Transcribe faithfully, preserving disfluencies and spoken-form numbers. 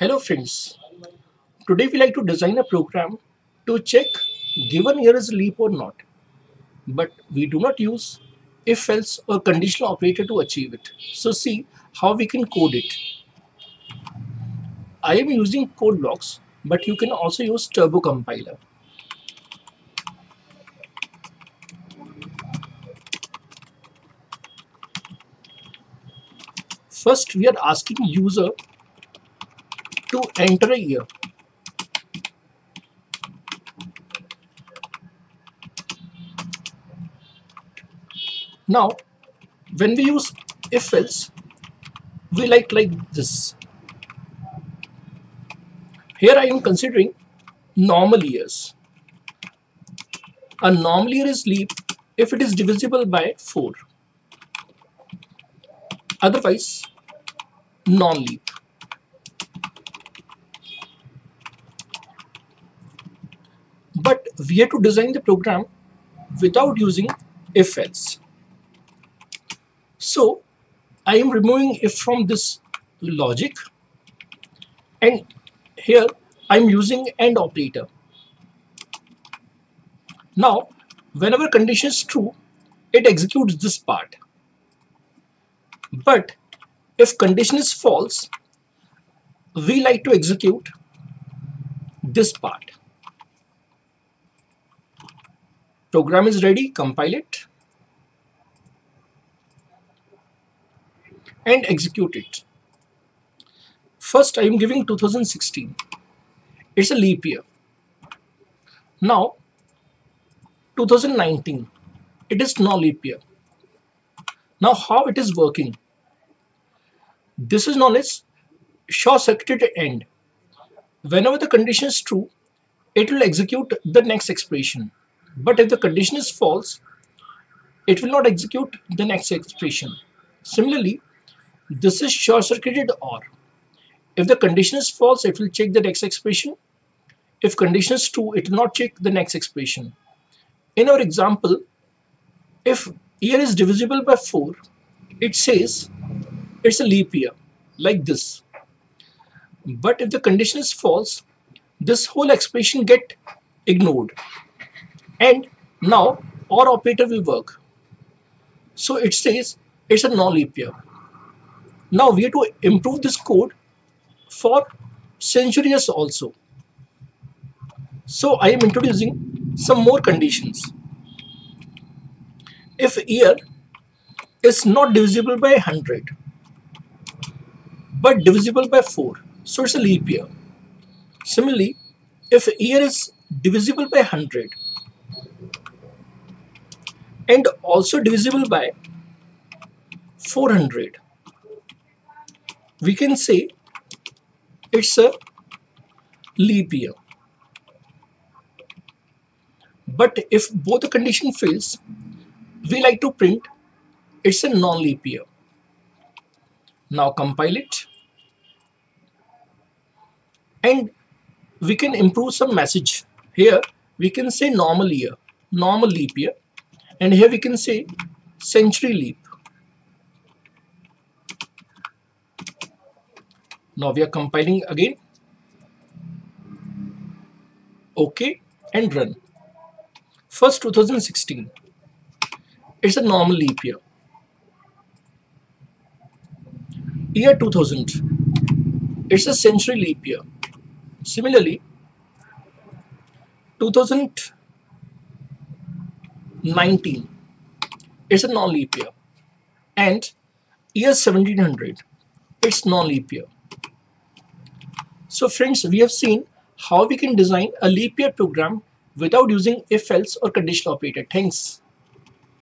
Hello friends, today we like to design a program to check given here is a leap or not, but we do not use if else or conditional operator to achieve it. So see how we can code it. I am using code blocks, but you can also use Turbo Compiler. First we are asking user to enter a year. Now, when we use if else, we like like this. Here I am considering normal years. A normal year is leap if it is divisible by four. Otherwise, non-leap. But we have to design the program without using if-else. So I am removing if from this logic, and here I am using AND operator. Now whenever condition is true, it executes this part. But if condition is false, we like to execute this part. Program is ready, compile it and execute it. First I am giving two thousand sixteen. It's a leap year. Now two thousand nineteen, it is no leap year. Now how it is working? This is known as short-circuited AND. Whenever the condition is true, it will execute the next expression. But if the condition is false, it will not execute the next expression. Similarly, this is short-circuited OR. If the condition is false, it will check the next expression. If condition is true, it will not check the next expression. In our example, if year is divisible by four, it says it's a leap year, like this. But if the condition is false, this whole expression gets ignored. And now OR operator will work. So it says it's a non-leap year. Now we have to improve this code for centuries also. So I am introducing some more conditions. If year is not divisible by one hundred, but divisible by four, so it's a leap year. Similarly, if year is divisible by one hundred, and also divisible by four hundred, we can say it's a leap year. But if both the condition fails, we like to print it's a non-leap year. Now compile it, and we can improve some message. Here we can say normal year, normal leap year. And here we can say century leap. Now we are compiling again. OK and run. First two thousand sixteen. It's a normal leap year. Year two thousand. It's a century leap year. Similarly, two thousand nineteen, it's a non-leap year, and year seventeen hundred, it's non-leap year. So friends, we have seen how we can design a leap year program without using if else or conditional operator. Thanks.